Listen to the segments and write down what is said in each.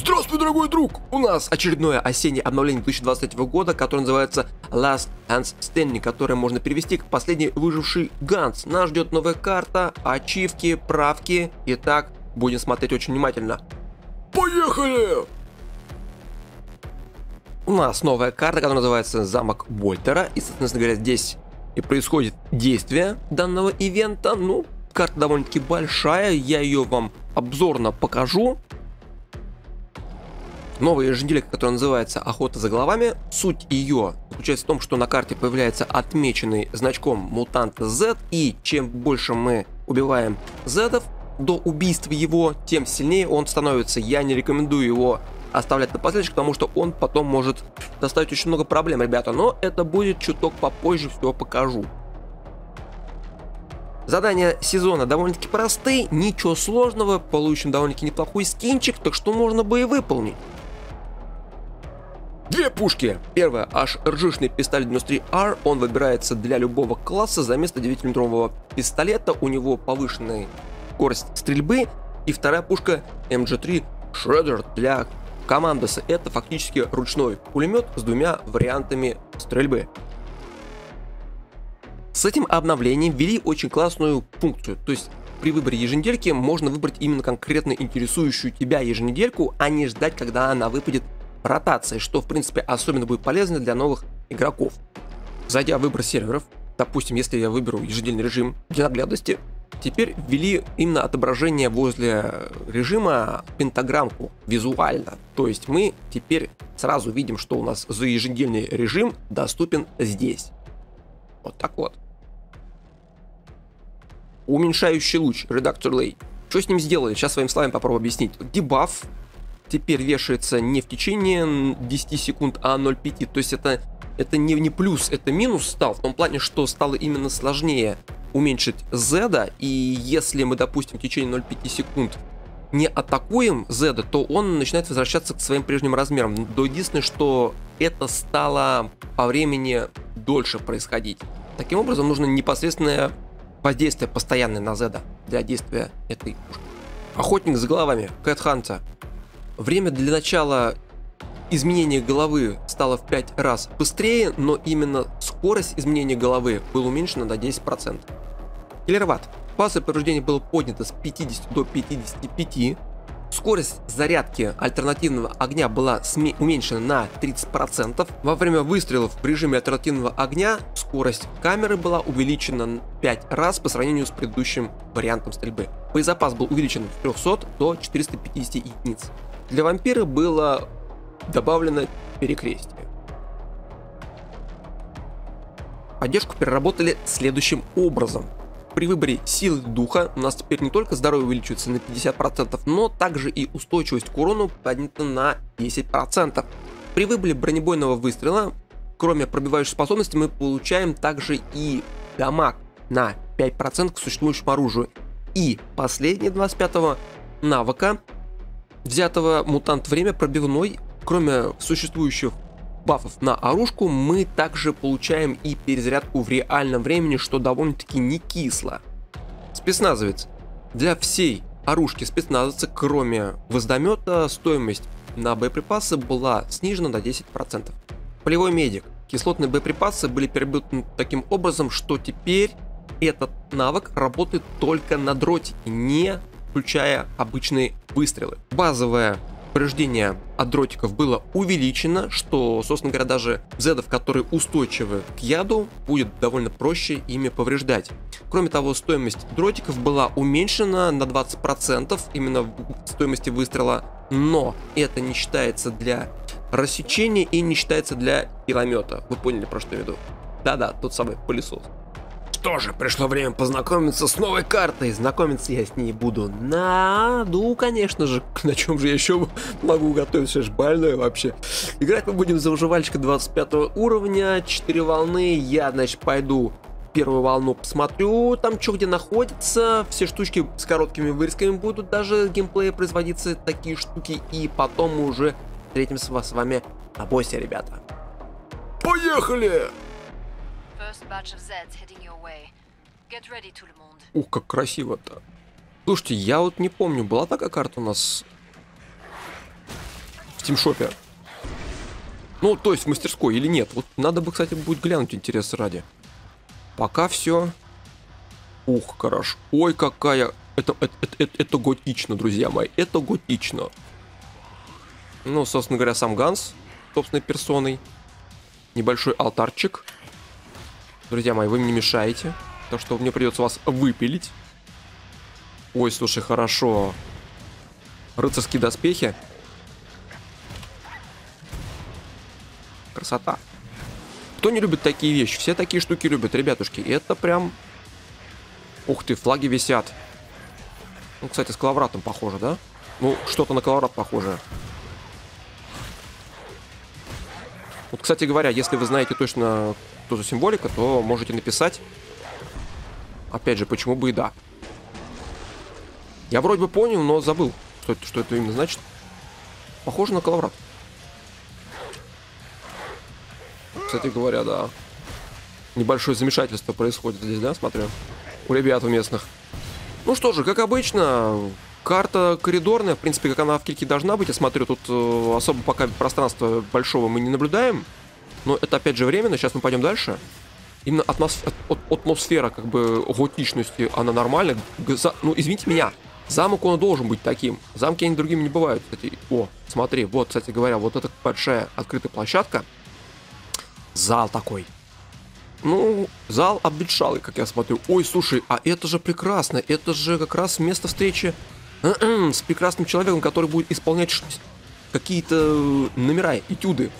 Здравствуй, дорогой друг! У нас очередное осеннее обновление 2023 года, которое называется Last Hans Standing, которое можно перевести как «Последний выживший Ганс». Нас ждет новая карта, ачивки, правки. Итак, будем смотреть очень внимательно. Поехали! У нас новая карта, которая называется «Замок Вольтера». И, соответственно говоря, здесь и происходит действие данного ивента. Ну, карта довольно-таки большая, я ее вам обзорно покажу. Новая еженеделька, которая называется «Охота за головами». Суть ее заключается в том, что на карте появляется отмеченный значком мутант Z, и чем больше мы убиваем Z-ов до убийства его, тем сильнее он становится. Я не рекомендую его оставлять напоследок, потому что он потом может доставить очень много проблем, ребята, но это будет чуток попозже, все покажу. Задания сезона довольно-таки простые, ничего сложного, получим довольно-таки неплохой скинчик, так что можно бы и выполнить. Две пушки. Первая HRG-шный пистолет 93R, он выбирается для любого класса за место 9-мм пистолета, у него повышенная скорость стрельбы. И вторая пушка MG3 Shredder для командоса, это фактически ручной пулемет с двумя вариантами стрельбы. С этим обновлением ввели очень классную функцию, то есть при выборе еженедельки можно выбрать именно конкретно интересующую тебя еженедельку, а не ждать, когда она выпадет в ротации, что в принципе особенно будет полезно для новых игроков. Зайдя в выбор серверов, допустим, если я выберу ежедельный режим для наглядности, теперь ввели именно отображение возле режима пентаграммку визуально, то есть мы теперь сразу видим, что у нас за еженедельный режим доступен здесь. Вот так вот. Уменьшающий луч, редактор лей. Что с ним сделали? Сейчас своим словами попробую объяснить. Дебаф теперь вешается не в течение 10 секунд, а 0,5. То есть это не плюс, это минус стал. В том плане, что стало именно сложнее уменьшить Z. И если мы, допустим, в течение 0,5 секунд не атакуем Z, то он начинает возвращаться к своим прежним размерам. Но единственное, что это стало по времени дольше происходить. Таким образом, нужно непосредственное воздействие постоянное на Z для действия этой пушки. Охотник за головами, Кэтхантер. Время для начала изменения головы стало в 5 раз быстрее, но именно скорость изменения головы была уменьшена на 10%. Хилерват. Классы повреждения было поднято с 50 до 55. Скорость зарядки альтернативного огня была уменьшена на 30%. Во время выстрелов в режиме альтернативного огня скорость камеры была увеличена 5 раз по сравнению с предыдущим вариантом стрельбы. Боезапас был увеличен с 300 до 450 единиц. Для вампира было добавлено перекрестие. Поддержку переработали следующим образом. При выборе силы духа у нас теперь не только здоровье увеличивается на 50%, но также и устойчивость к урону поднята на 10%. При выборе бронебойного выстрела, кроме пробивающей способности, мы получаем также и дамаг на 5% к существующему оружию. И последнее 25-го навыка, взятого мутант время пробивной, кроме существующих бафов на оружку, мы также получаем и перезарядку в реальном времени, что довольно-таки не кисло. Спецназовец. Для всей оружки спецназовца, кроме воздомета, стоимость на боеприпасы была снижена на 10%. Полевой медик. Кислотные боеприпасы были переработаны таким образом, что теперь этот навык работает только на дротике, не включая обычные выстрелы. Базовая повреждение от дротиков было увеличено, что, собственно говоря, даже зедов, которые устойчивы к яду, будет довольно проще ими повреждать. Кроме того, стоимость дротиков была уменьшена на 20% именно в стоимости выстрела, но это не считается для рассечения и не считается для пиломета. Вы поняли, про что я веду? Да-да, тот самый пылесос. Что же, пришло время познакомиться с новой картой. Знакомиться я с ней буду на... Ну, конечно же, на чем же я еще могу готовиться, я же больной вообще. Играть мы будем за выживальщика 25 уровня, 4 волны. Я, значит, пойду первую волну посмотрю, там что где находится. Все штучки с короткими вырезками будут, даже геймплея производиться такие штуки. И потом мы уже встретимся с вами на боссе, ребята. Поехали! Ух, как красиво-то. Слушайте, я вот не помню, была такая карта у нас Steam Shop. Ну, то есть в мастерской или нет. Вот надо бы, кстати, будет глянуть интерес ради. Пока все. Ух, хорошо. Ой, какая... Это готично, друзья мои. Это готично. Ну, собственно говоря, сам Ганс собственной персоной. Небольшой алтарчик. Друзья мои, вы мне мешаете. Так что мне придется вас выпилить. Ой, слушай, хорошо. Рыцарские доспехи. Красота. Кто не любит такие вещи? Все такие штуки любят, ребятушки. Это прям... Ух ты, флаги висят. Ну, кстати, с коловратом похоже, да? Ну, что-то на коловрат похоже. Вот, кстати говоря, если вы знаете точно, что за символика, то можете написать. Опять же, почему бы и да. Я вроде бы понял, но забыл, что это именно значит. Похоже на коловрат. Кстати говоря, да. Небольшое замешательство происходит здесь, да, смотрю. У ребят у местных. Ну что же, как обычно, карта коридорная, в принципе, как она в кильке должна быть. Я смотрю, тут особо пока пространства большого мы не наблюдаем. Но это опять же временно, сейчас мы пойдем дальше. Именно атмосфера, как бы, готичности, она нормальная. Ну, извините меня, замок он должен быть таким. Замки они другими не бывают. Кстати, о, смотри, вот, кстати говоря, вот эта большая открытая площадка. Зал такой. Ну, зал обветшалый, как я смотрю. Ой, слушай, а это же прекрасно. Это же как раз место встречи с прекрасным человеком, который будет исполнять какие-то номера, этюды.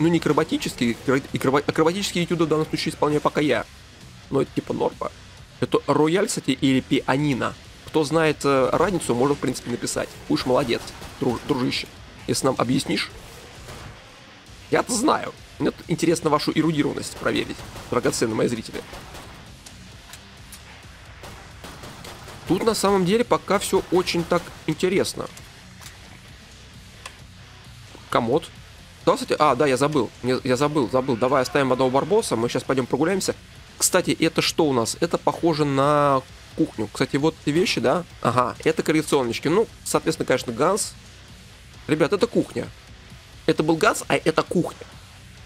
Ну, не акробатические, акробатические этюды в данном случае исполняю пока я. Но это типа норма. Это рояль, кстати, или пианино. Кто знает разницу, можно, в принципе, написать. Уж молодец, дружище. Если нам объяснишь. Я-то знаю. Мне интересно вашу эрудированность проверить, драгоценные мои зрители. Тут на самом деле пока все очень так интересно. Комод. Да, кстати, а, да, я забыл. Давай оставим одного барбоса, мы сейчас пойдем прогуляемся. Кстати, это что у нас? Это похоже на кухню. Кстати, вот эти вещи, да? Ага, это коррекционнички. Ну, соответственно, конечно, Ганс. Ребят, это кухня. Это был Ганс, а это кухня.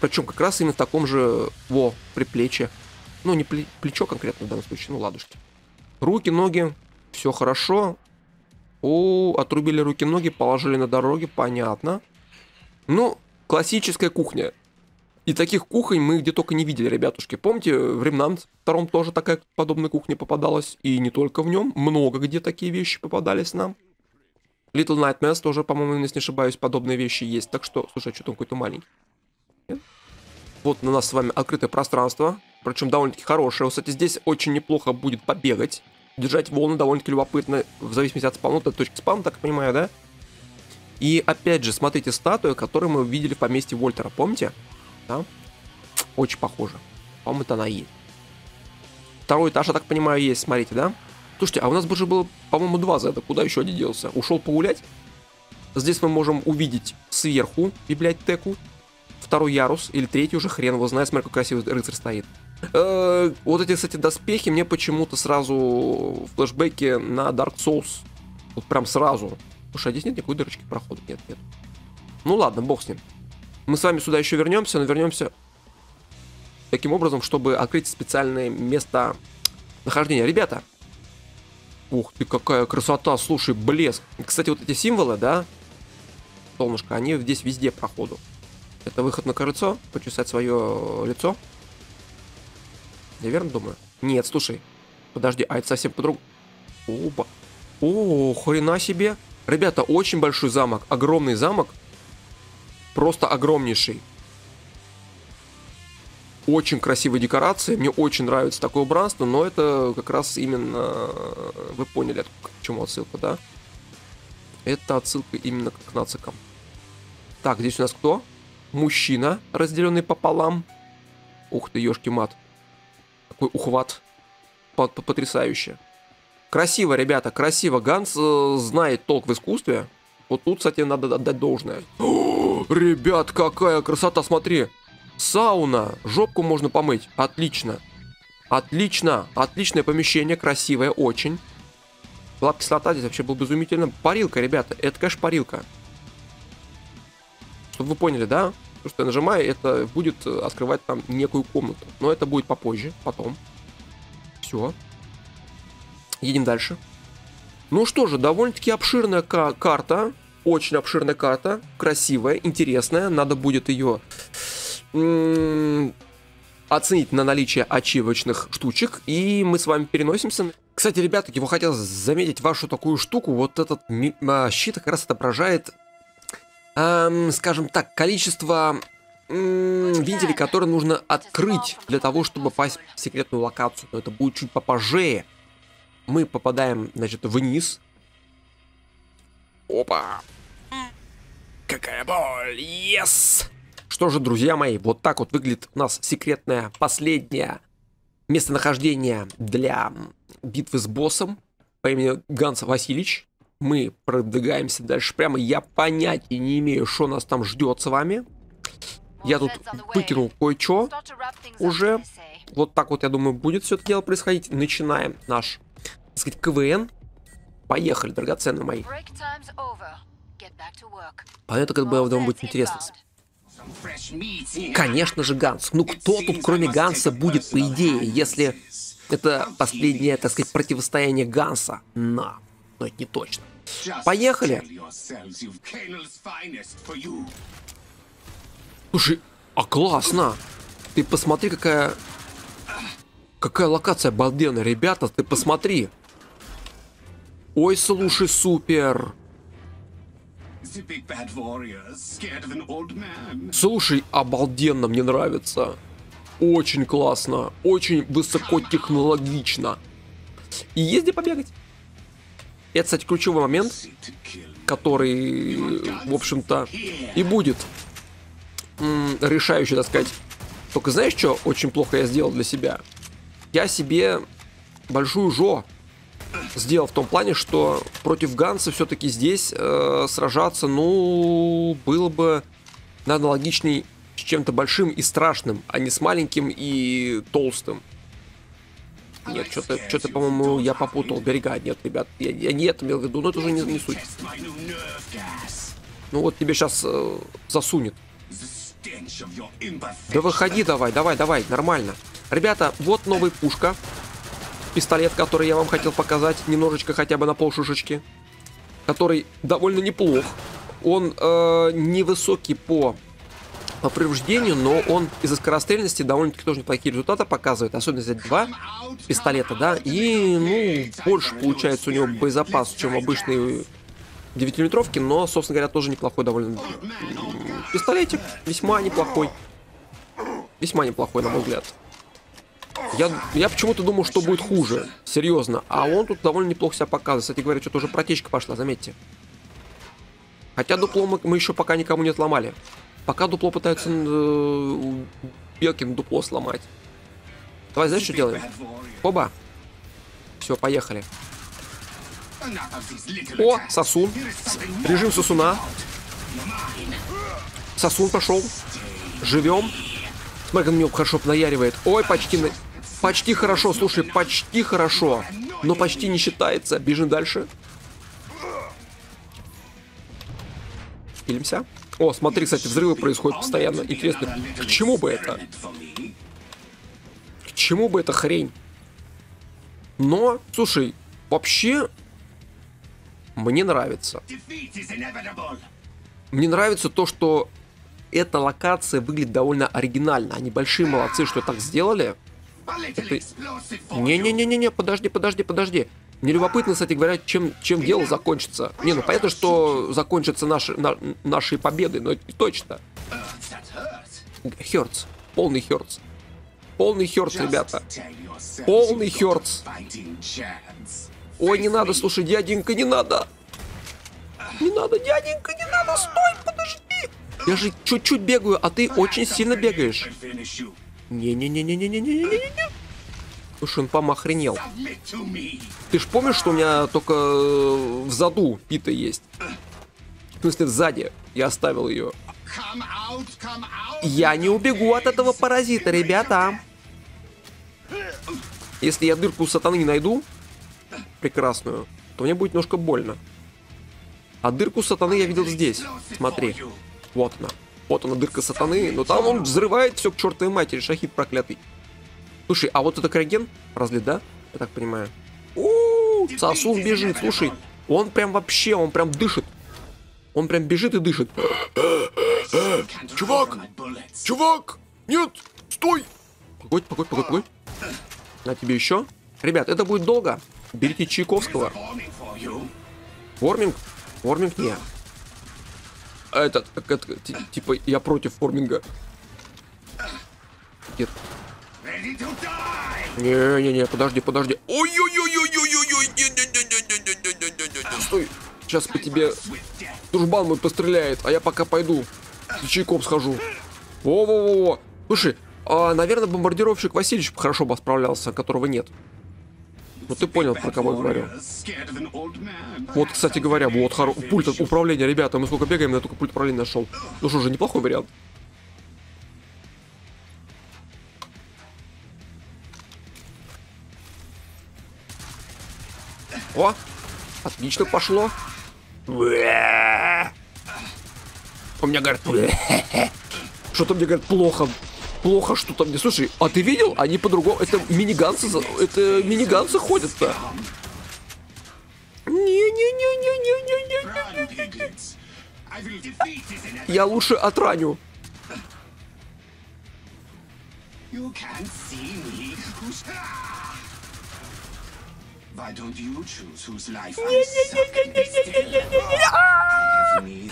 Причем как раз именно в таком же, во, приплечье. Ну, не плечо конкретно в данном случае, ну, ладушки. Руки, ноги, все хорошо. О, отрубили руки, ноги, положили на дороге, понятно. Ну, классическая кухня. И таких кухонь мы где только не видели, ребятушки. Помните, в Remnant 2 тоже такая подобная кухня попадалась. И не только в нем, много где такие вещи попадались нам. Little Nightmares тоже, по-моему, если не ошибаюсь, подобные вещи есть. Так что, слушай, что там какой-то маленький. Вот на нас с вами открытое пространство, причем довольно-таки хорошее. Кстати, здесь очень неплохо будет побегать. Держать волны довольно-таки любопытно, в зависимости от спауна, от точки спауна, так понимаю, да? И опять же, смотрите, статуя, которую мы видели в поместье Вольтера, помните? Да? Очень похоже. По-моему, это она и есть. Второй этаж, я так понимаю, есть, смотрите, да? Слушайте, а у нас бы уже было, по-моему, два за это. Куда еще один делся? Ушел погулять. Здесь мы можем увидеть сверху библиотеку. Второй ярус, или третий уже, хрен его знает, смотри, как красивый рыцарь стоит. Вот эти, кстати, доспехи мне почему-то сразу флешбеки на Dark Souls. Вот прям сразу. Слушай, а здесь нет никакой дырочки прохода? Нет, нет. Ну ладно, бог с ним. Мы с вами сюда еще вернемся, но вернемся таким образом, чтобы открыть специальное место нахождения. Ребята! Ух ты, какая красота, слушай, блеск. Кстати, вот эти символы, да, солнышко, они здесь везде проходу. Это выход на крыльцо, почесать свое лицо. Я верно думаю? Нет, слушай. Подожди, а это совсем по-другому. Оба. О, хрена себе. Ребята, очень большой замок. Огромный замок. Просто огромнейший. Очень красивые декорации. Мне очень нравится такое убранство, но это как раз именно... Вы поняли, к чему отсылка, да? Это отсылка именно к нацикам. Так, здесь у нас кто? Мужчина, разделенный пополам. Ух ты, ёшки-мат. Такой ухват. Потрясающе. Красиво, ребята, красиво. Ганс знает толк в искусстве. Вот тут, кстати, надо отдать должное. О, ребят, какая красота, смотри. Сауна. Жопку можно помыть. Отлично. Отлично. Отличное помещение, красивое очень. Была бы кислота, здесь вообще было бы изумительно. Парилка, ребята. Это, конечно, парилка. чтобы вы поняли, да? То, что я нажимаю, это будет открывать там некую комнату. Но это будет попозже, потом. Все. Едем дальше. Ну что же, довольно-таки обширная карта. Очень обширная карта. Красивая, интересная. Надо будет ее оценить на наличие ачивочных штучек. И мы с вами переносимся. Кстати, ребята, я хотел заметить вашу такую штуку. Вот этот щит как раз отображает, скажем так, количество вентилей, которые нужно открыть для того, чтобы попасть в секретную локацию. Но это будет чуть попозже. Мы попадаем, значит, вниз. Опа! Какая боль! Yes! Что же, друзья мои, вот так вот выглядит у нас секретное последнее местонахождение для битвы с боссом по имени Ганс Васильевич. Мы продвигаемся дальше прямо. Я понятия не имею, что нас там ждет с вами. Я тут выкинул кое-что уже. Вот так вот, я думаю, будет все это дело происходить. Начинаем наш, так сказать, КВН. Поехали, драгоценные мои. Понятно, как бы я думаю, будет интересно. Конечно же, Ганс. Ну кто тут, кроме Ганса, будет, по идее, если это последнее, так сказать, противостояние Ганса? На. Но это не точно. Поехали. Слушай, а классно. Ты посмотри, какая... Какая локация обалденная, ребята, ты посмотри. Ой, слушай, супер. Слушай, обалденно, мне нравится. Очень классно, очень высокотехнологично. И езди побегать. Это, кстати, ключевой момент, который, в общем-то, и будет решающий, так сказать. Только знаешь, что очень плохо я сделал для себя? Я себе большую жо сделал в том плане, что против Ганса все-таки здесь сражаться, ну, было бы, наверное, логичней с чем-то большим и страшным, а не с маленьким и толстым. Нет, что-то, по-моему, я попутал берега. Нет, ребят, я не это имел в виду, но это уже не суть. Ну вот тебе сейчас засунет. Да выходи, давай, давай, давай, нормально. Ребята, вот новая пушка. Пистолет, который я вам хотел показать. Немножечко хотя бы на полшишечки. Который довольно неплох. Он невысокий по повреждению, но он из-за скорострельности довольно-таки тоже неплохие результаты показывает. Особенно за два пистолета, да. И, ну, больше получается у него боезапас, чем обычные 9-метровки. Но, собственно говоря, тоже неплохой довольно пистолетик. Весьма неплохой. Весьма неплохой, на мой взгляд. Я почему-то думал, что будет хуже. Серьезно. А он тут довольно неплохо себя показывает. Кстати говоря, что-то уже протечка пошла, заметьте. Хотя дупло мы еще пока никому не отломали. Пока дупло пытаются Белкин дупло сломать. Давай, знаешь, что делаем? Оба. Все, поехали. О, сосун. Режим сосуна. Сосун пошел. Живем. Смотри, он меня хорошо наяривает. Ой, почти хорошо, слушай, почти хорошо. Но почти не считается. Бежим дальше. Пилимся. О, смотри, кстати, взрывы происходят постоянно. Интересно, к чему бы это? К чему бы эта хрень? Но, слушай, вообще мне нравится. Мне нравится то, что эта локация выглядит довольно оригинально. Они большие молодцы, что так сделали. Не-не-не-не, это... подожди. Мне любопытно, кстати говоря, чем дело закончится. Не, ну понятно, что закончатся наши победы, но это не точно. Хёртс. Полный хёртс. Полный хёртс, ребята. Полный хёртс. Ой, не надо, слушай, дяденька, не надо. Не надо, дяденька, не надо, стой, подожди. Я же чуть-чуть бегаю, а ты очень сильно бегаешь. Не-не-не-не-не-не-не-не-не-не. Слушай, он, по-моему, охренел. Ты ж помнишь, что у меня только в заду пита есть? В смысле, сзади. Я оставил ее. Я не убегу от этого паразита, ребята. Если я дырку сатаны не найду, прекрасную, то мне будет немножко больно. А дырку сатаны я видел здесь. Смотри. Вот она. вот она, дырка сатаны, но там он взрывает все к чертовой матери, шахид проклятый. Слушай, а вот это криоген разлит, да? Я так понимаю. Сосун бежит, слушай, он прям вообще, он прям дышит. Он прям бежит и дышит. Чувак! Чувак! Нет! Стой! Погодь, погодь, погодь, погодь. На тебе еще. Ребят, это будет долго. Берите Чайковского. Ворминг? Ворминг не. Это типа, я против ворминга. Нет. Не-не-не, подожди, подожди. Ой-ой-ой-ой-ой-ой-ой. Не-не-не-не-не-не-не-не-не-не-не. Стой. Сейчас по тебе дружбан мой постреляет, а я пока пойду с чайком схожу. Во-во-во-во. Слушай, а, наверное, бомбардировщик Васильевич хорошо бы справлялся, которого нет. Ну ты понял, про кого я говорю. Вот, кстати говоря, вот пульт от управления, ребята, мы сколько бегаем, я только пульт управления нашел. Ну что же, неплохой вариант. О, отлично пошло. У меня говорит, что-то мне говорит плохо, плохо что-то мне. Слушай, а ты видел? Они по-другому. Это миниганцы ходят-то. Не-не-не-не-не-не-не-не. Я лучше отраню.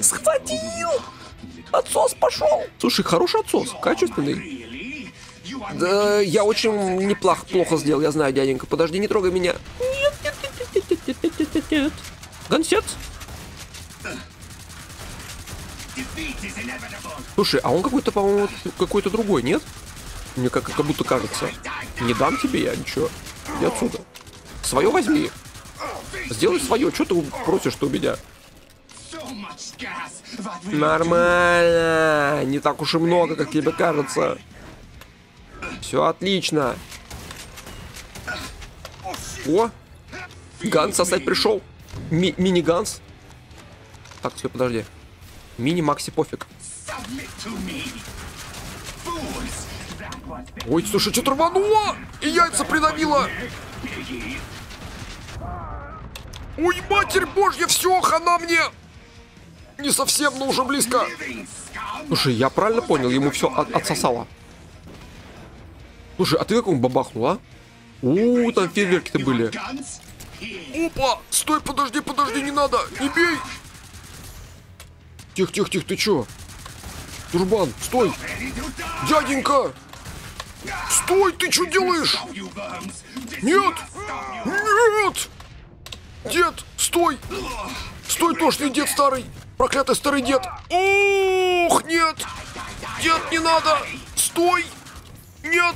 Схватил! Отсос пошел! Слушай, хороший отсос, качественный. Да, я очень неплохо сделал, я знаю, дяденька. Подожди, не трогай меня. Нет, нет, нет, нет, нет, нет, нет, нет. Гонсец. Слушай, а он какой-то, по-моему, какой-то другой, нет? Мне как будто кажется. Не дам тебе я ничего. Иди отсюда. Свое возьми. Сделай свое. Что ты просишь-то у меня? Нормально. Не так уж и много, как тебе кажется. Все отлично. О! Ганс сосать пришел. Мини-ганс. Так, стой, подожди. Мини-макси пофиг. Ой, слушай, что-то рвануло! И яйца придавило! Ой, матерь божья, все, хана мне! Не совсем, но уже близко. Слушай, я правильно понял, ему все отсосало. Слушай, а ты как он бабахнул, а? У там фейерверки-то были. Опа! Стой, подожди, подожди, не надо! Не бей! Тихо, тихо, тихо, ты че? Дружбан, стой! Дяденька! Стой, ты что делаешь? Нет! Нет! Дед, стой! Стой, тошный дед старый! Проклятый старый дед! Ох, нет! Дед, не надо! Стой! Нет!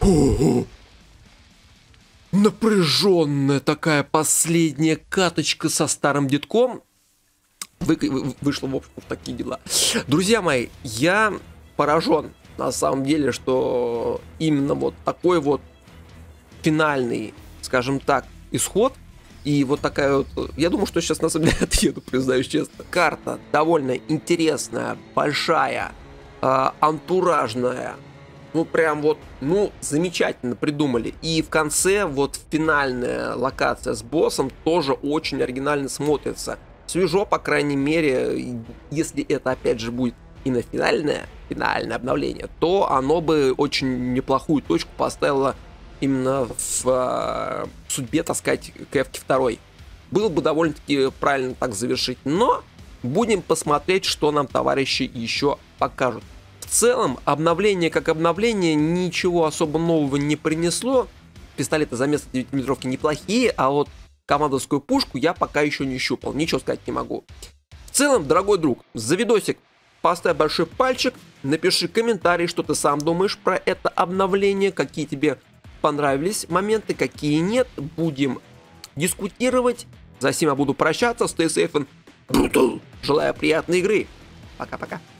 О-о-о. Напряженная такая последняя каточка со старым дедком. Вышло, в общем, в такие дела. Друзья мои, я поражен. На самом деле, что именно вот такой вот финальный, скажем так, исход. И вот такая вот... Я думаю, что сейчас на самом деле отъеду, признаюсь честно. Карта довольно интересная, большая, антуражная. Ну, прям вот, ну, замечательно придумали. И в конце вот финальная локация с боссом тоже очень оригинально смотрится. Свежо, по крайней мере, если это опять же будет именно финальное обновление, то оно бы очень неплохую точку поставило именно в судьбе, так сказать, кэфки 2. Было бы довольно-таки правильно так завершить, но будем посмотреть, что нам товарищи еще покажут. В целом, обновление как обновление ничего особо нового не принесло. Пистолеты за место 9-метровки неплохие, а вот командовскую пушку я пока еще не щупал, ничего сказать не могу. В целом, дорогой друг, за видосик поставь большой пальчик, напиши комментарий, что ты сам думаешь про это обновление, какие тебе понравились моменты, какие нет. Будем дискутировать. За всем я буду прощаться. Stay safe and brutal. Желаю приятной игры. Пока-пока.